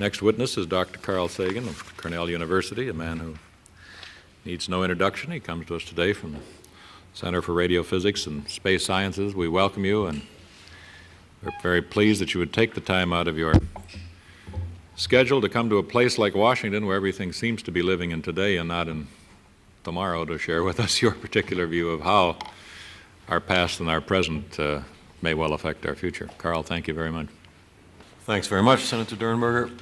Next witness is Dr. Carl Sagan of Cornell University, a man who needs no introduction. He comes to us today from the Center for Radio Physics and Space Sciences. We welcome you, and we're very pleased that you would take the time out of your schedule to come to a place like Washington, where everything seems to be living in today and not in tomorrow, to share with us your particular view of how our past and our present may well affect our future. Carl, thank you very much. Thanks very much, Senator Durenberger,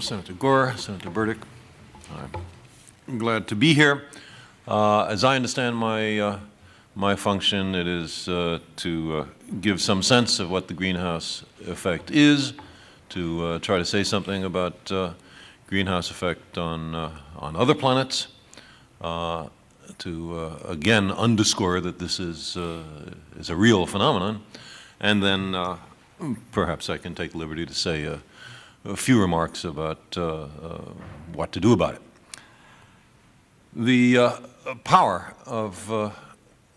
Senator Gore, Senator Burdick. I'm glad to be here. As I understand my function, it is to give some sense of what the greenhouse effect is, to try to say something about greenhouse effect on other planets, to again underscore that this is a real phenomenon, and then perhaps I can take the liberty to say a few remarks about what to do about it. The power of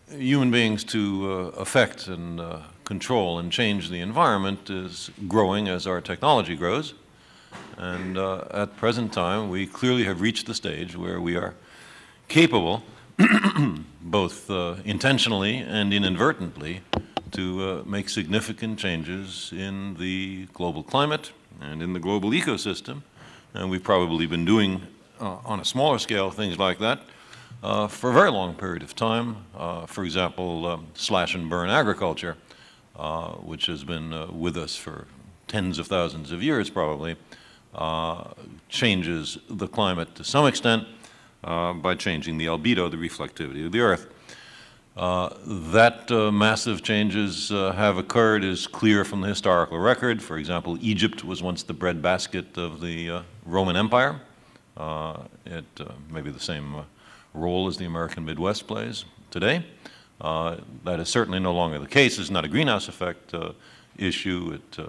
human beings to affect and control and change the environment is growing as our technology grows. And at present time, we clearly have reached the stage where we are capable, both intentionally and inadvertently, to make significant changes in the global climate and in the global ecosystem. And we've probably been doing, on a smaller scale, things like that for a very long period of time. For example, slash and burn agriculture, which has been with us for tens of thousands of years probably, changes the climate to some extent by changing the albedo, the reflectivity of the Earth. That massive changes have occurred is clear from the historical record. For example, Egypt was once the breadbasket of the Roman Empire. It may be the same role as the American Midwest plays today. That is certainly no longer the case. It's not a greenhouse effect issue. It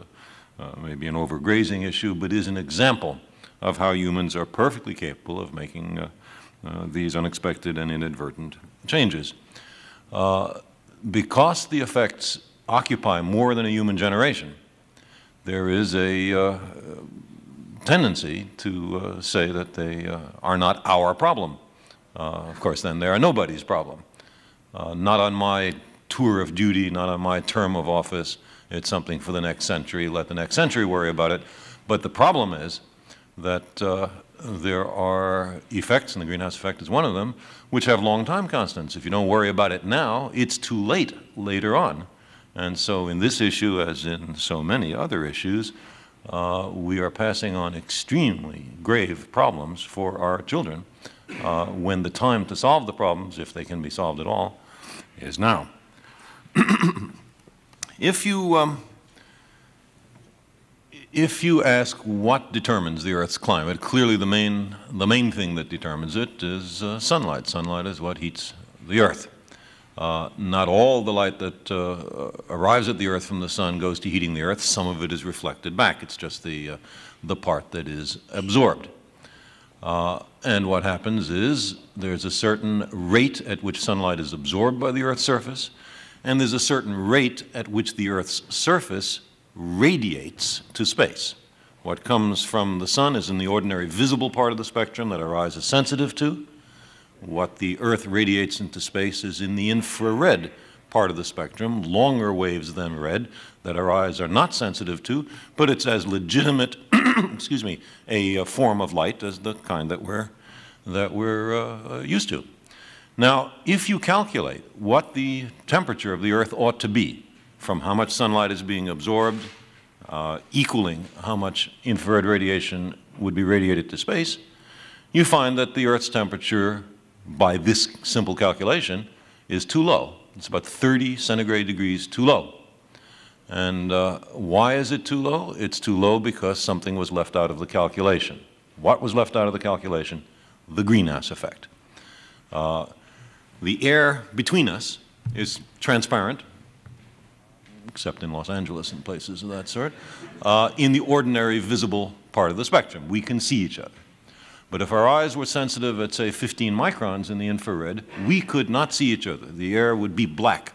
may be an overgrazing issue, but is an example of how humans are perfectly capable of making these unexpected and inadvertent changes. Because the effects occupy more than a human generation, there is a tendency to say that they are not our problem. Of course, then they are nobody's problem. Not on my tour of duty, not on my term of office. It's something for the next century. Let the next century worry about it. But the problem is that there are effects, and the greenhouse effect is one of them, which have long time constants. If you don't worry about it now, it's too late later on. And so in this issue, as in so many other issues, we are passing on extremely grave problems for our children when the time to solve the problems, if they can be solved at all, is now. If you ask what determines the Earth's climate, clearly the main thing that determines it is sunlight. Sunlight is what heats the Earth. Not all the light that arrives at the Earth from the sun goes to heating the Earth. Some of it is reflected back. It's just the part that is absorbed. And what happens is there's a certain rate at which sunlight is absorbed by the Earth's surface, and there's a certain rate at which the Earth's surface radiates to space. What comes from the sun is in the ordinary visible part of the spectrum that our eyes are sensitive to. What the Earth radiates into space is in the infrared part of the spectrum, longer waves than red, that our eyes are not sensitive to, but it's as legitimate, excuse me, a form of light as the kind that we're used to. Now, if you calculate what the temperature of the Earth ought to be, from how much sunlight is being absorbed, equaling how much infrared radiation would be radiated to space, you find that the Earth's temperature, by this simple calculation, is too low. It's about 30 centigrade degrees too low. And why is it too low? It's too low because something was left out of the calculation. What was left out of the calculation? The greenhouse effect. The air between us is transparent, except in Los Angeles and places of that sort, in the ordinary visible part of the spectrum. We can see each other. But if our eyes were sensitive at, say, 15 microns in the infrared, we could not see each other. The air would be black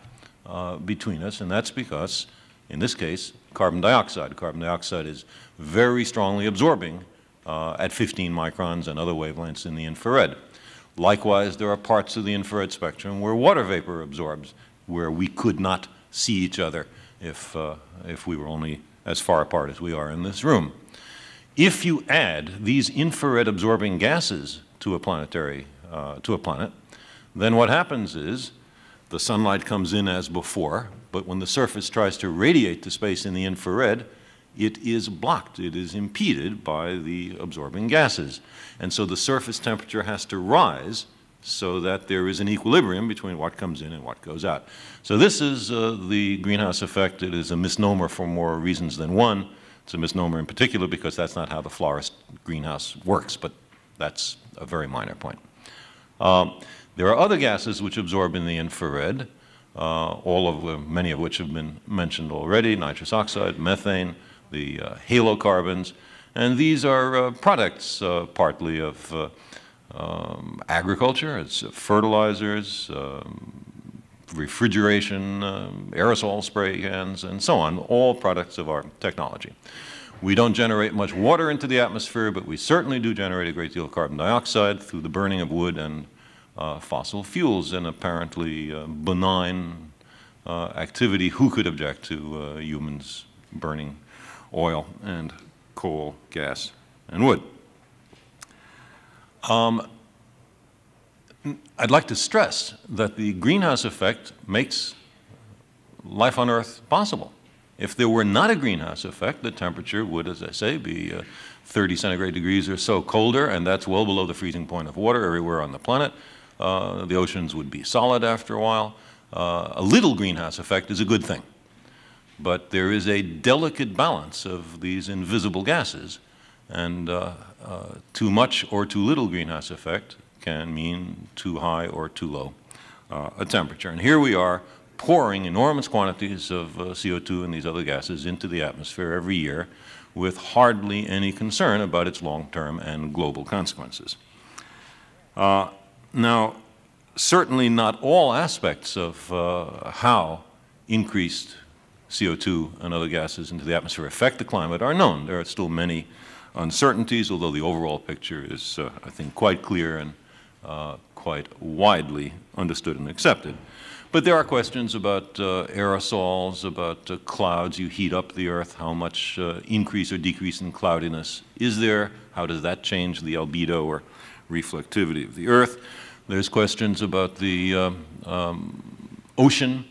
between us, and that's because, in this case, carbon dioxide. Carbon dioxide is very strongly absorbing at 15 microns and other wavelengths in the infrared. Likewise, there are parts of the infrared spectrum where water vapor absorbs, where we could not see each other if we were only as far apart as we are in this room. If you add these infrared absorbing gases to a planetary, to a planet, then what happens is the sunlight comes in as before, but when the surface tries to radiate to space in the infrared, it is blocked, it is impeded by the absorbing gases. And so the surface temperature has to rise so that there is an equilibrium between what comes in and what goes out. So this is the greenhouse effect. It is a misnomer for more reasons than one. It's a misnomer in particular because that's not how the florist greenhouse works, but that's a very minor point. There are other gases which absorb in the infrared, many of which have been mentioned already: nitrous oxide, methane, the halocarbons, and these are products partly of agriculture, as fertilizers, refrigeration, aerosol spray cans, and so on, all products of our technology. We don't generate much water into the atmosphere, but we certainly do generate a great deal of carbon dioxide through the burning of wood and fossil fuels, an apparently benign activity. Who could object to humans burning oil and coal, gas, and wood? I'd like to stress that the greenhouse effect makes life on Earth possible. If there were not a greenhouse effect, the temperature would, as I say, be 30 centigrade degrees or so colder, and that's well below the freezing point of water everywhere on the planet. The oceans would be solid after a while. A little greenhouse effect is a good thing. But there is a delicate balance of these invisible gases, and too much or too little greenhouse effect can mean too high or too low a temperature. And here we are pouring enormous quantities of CO2 and these other gases into the atmosphere every year with hardly any concern about its long-term and global consequences. Now, certainly not all aspects of how increased CO2 and other gases into the atmosphere affect the climate are known. There are still many uncertainties, although the overall picture is, I think, quite clear and quite widely understood and accepted. But there are questions about aerosols, about clouds. You heat up the Earth. How much increase or decrease in cloudiness is there? How does that change the albedo or reflectivity of the Earth? There's questions about the ocean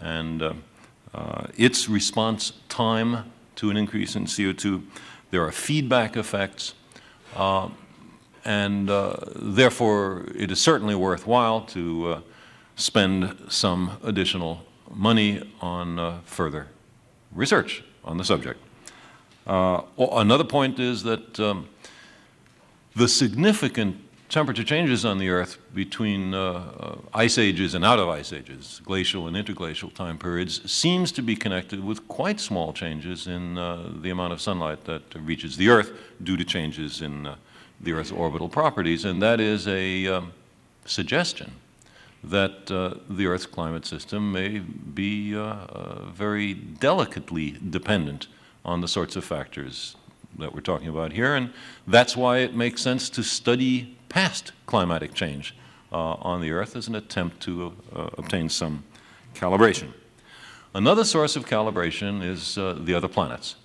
and its response time to an increase in CO2. There are feedback effects, and therefore it is certainly worthwhile to spend some additional money on further research on the subject. Another point is that the significant temperature changes on the Earth between ice ages and out of ice ages, glacial and interglacial time periods, seems to be connected with quite small changes in the amount of sunlight that reaches the Earth due to changes in the Earth's orbital properties. And that is a suggestion that the Earth's climate system may be very delicately dependent on the sorts of factors that we're talking about here. And that's why it makes sense to study past climatic change on the Earth as an attempt to obtain some calibration. Another source of calibration is the other planets.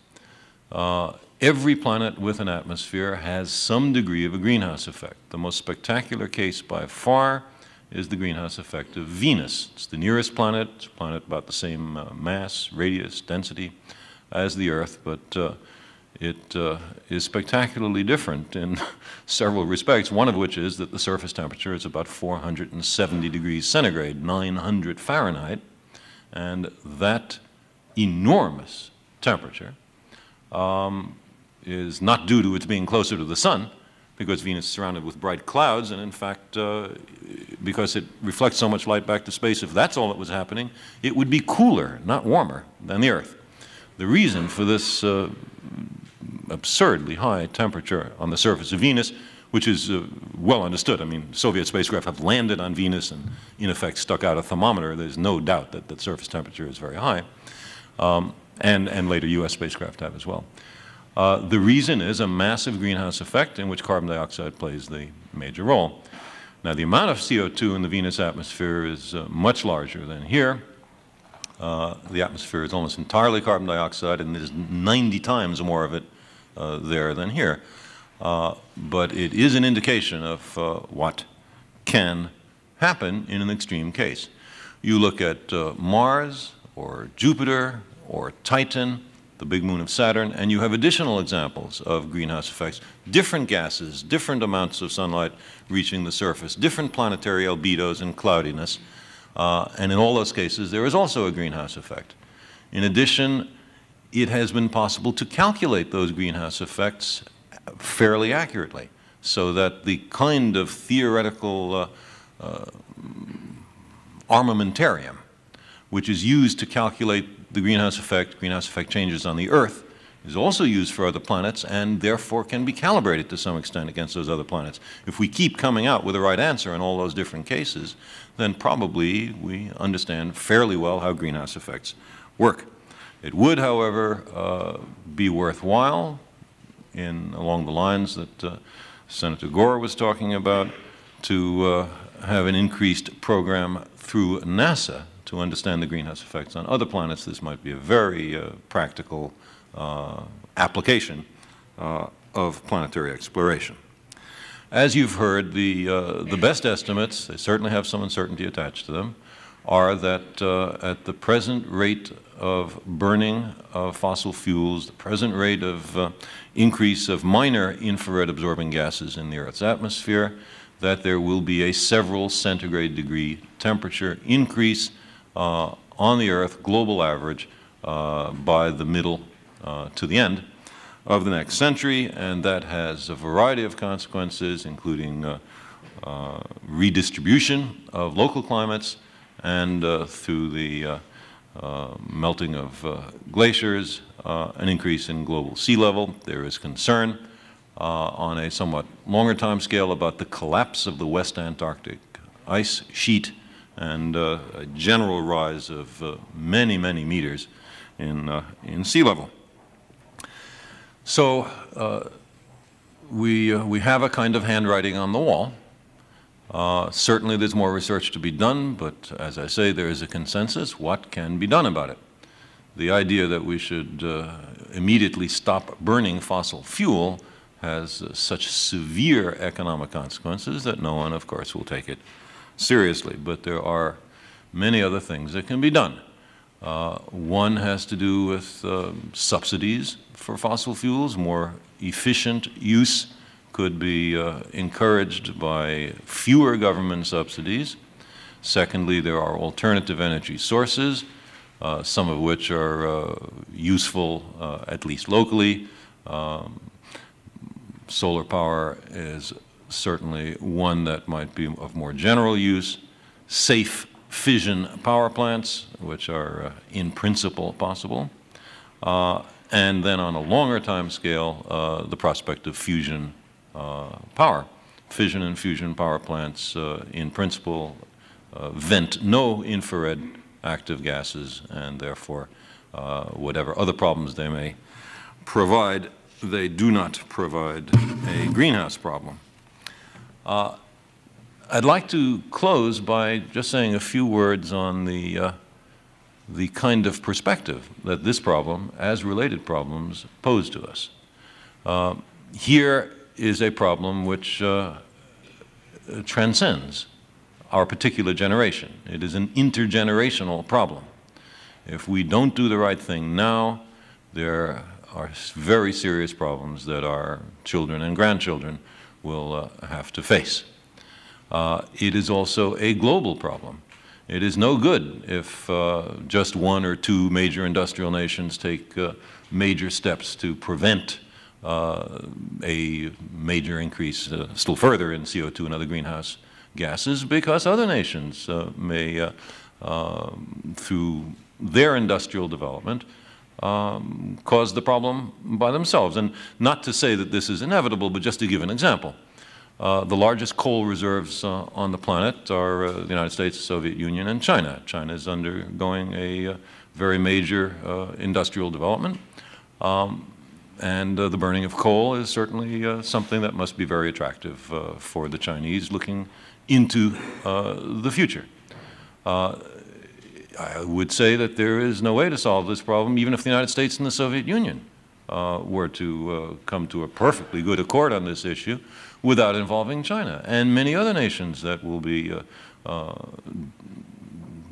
Every planet with an atmosphere has some degree of a greenhouse effect. The most spectacular case by far is the greenhouse effect of Venus. It's the nearest planet. It's a planet about the same mass, radius, density as the Earth, but it is spectacularly different in several respects, one of which is that the surface temperature is about 470 degrees centigrade, 900 Fahrenheit, and that enormous temperature is not due to its being closer to the sun, because Venus is surrounded with bright clouds, and in fact, because it reflects so much light back to space, if that's all that was happening, it would be cooler, not warmer, than the Earth. The reason for this absurdly high temperature on the surface of Venus, which is well understood. I mean, Soviet spacecraft have landed on Venus and, in effect, stuck out a thermometer. There's no doubt that the surface temperature is very high. and later U.S. spacecraft have as well. The reason is a massive greenhouse effect in which carbon dioxide plays the major role. Now, the amount of CO2 in the Venus atmosphere is much larger than here. The atmosphere is almost entirely carbon dioxide, and there's 90 times more of it there than here. But it is an indication of what can happen in an extreme case. You look at Mars or Jupiter or Titan, the big moon of Saturn, and you have additional examples of greenhouse effects, different gases, different amounts of sunlight reaching the surface, different planetary albedos and cloudiness. And in all those cases, there is also a greenhouse effect. In addition, it has been possible to calculate those greenhouse effects fairly accurately, so that the kind of theoretical armamentarium which is used to calculate the greenhouse effect changes on the Earth, is also used for other planets and therefore can be calibrated to some extent against those other planets. If we keep coming out with the right answer in all those different cases, then probably we understand fairly well how greenhouse effects work. It would, however, be worthwhile, along the lines that Senator Gore was talking about, to have an increased program through NASA to understand the greenhouse effects on other planets. This might be a very practical application of planetary exploration. As you've heard, the best estimates, they certainly have some uncertainty attached to them, are that at the present rate of burning of fossil fuels, the present rate of increase of minor infrared absorbing gases in the Earth's atmosphere, that there will be a several centigrade degree temperature increase on the Earth, global average, by the middle to the end of the next century, and that has a variety of consequences, including redistribution of local climates and through the melting of glaciers, an increase in global sea level. There is concern on a somewhat longer time scale about the collapse of the West Antarctic ice sheet and a general rise of many, many meters in sea level. So we have a kind of handwriting on the wall. Certainly there's more research to be done, but as I say, there is a consensus. What can be done about it? The idea that we should immediately stop burning fossil fuel has such severe economic consequences that no one, of course, will take it seriously. But there are many other things that can be done. One has to do with subsidies for fossil fuels. More efficient use could be encouraged by fewer government subsidies. Secondly, there are alternative energy sources, some of which are useful, at least locally. Solar power is certainly one that might be of more general use. Safe fission power plants, which are in principle possible. And then on a longer time scale, the prospect of fusion power. Fission and fusion power plants, in principle, vent no infrared active gases, and therefore, whatever other problems they may provide, they do not provide a greenhouse problem. I'd like to close by just saying a few words on the kind of perspective that this problem, as related problems, pose to us. Here is a problem which transcends our particular generation. It is an intergenerational problem. If we don't do the right thing now, there are very serious problems that our children and grandchildren will have to face. It is also a global problem. It is no good if just one or two major industrial nations take major steps to prevent a major increase still further in CO2 and other greenhouse gases, because other nations may, through their industrial development, cause the problem by themselves. And not to say that this is inevitable, but just to give an example. The largest coal reserves on the planet are the United States, Soviet Union, and China. China is undergoing a very major industrial development. And the burning of coal is certainly something that must be very attractive for the Chinese looking into the future. I would say that there is no way to solve this problem, even if the United States and the Soviet Union were to come to a perfectly good accord on this issue without involving China and many other nations that will be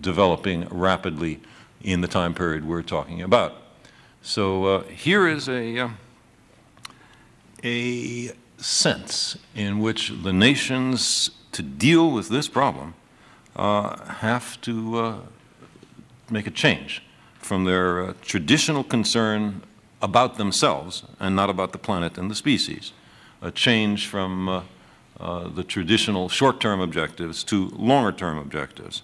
developing rapidly in the time period we're talking about. So here is a sense in which the nations to deal with this problem have to make a change from their traditional concern about themselves and not about the planet and the species, a change from the traditional short-term objectives to longer-term objectives.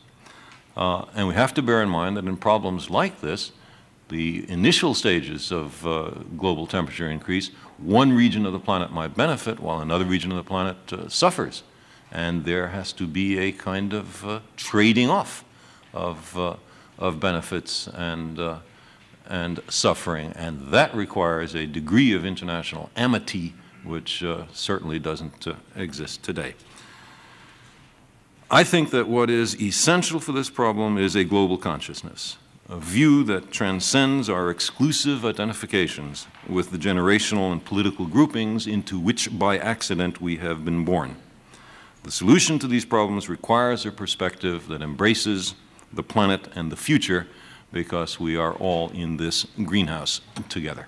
And we have to bear in mind that in problems like this, the initial stages of global temperature increase, one region of the planet might benefit while another region of the planet suffers. And there has to be a kind of trading off of benefits and suffering. And that requires a degree of international amity, which certainly doesn't exist today. I think that what is essential for this problem is a global consciousness, a view that transcends our exclusive identifications with the generational and political groupings into which by accident we have been born. The solution to these problems requires a perspective that embraces the planet and the future, because we are all in this greenhouse together.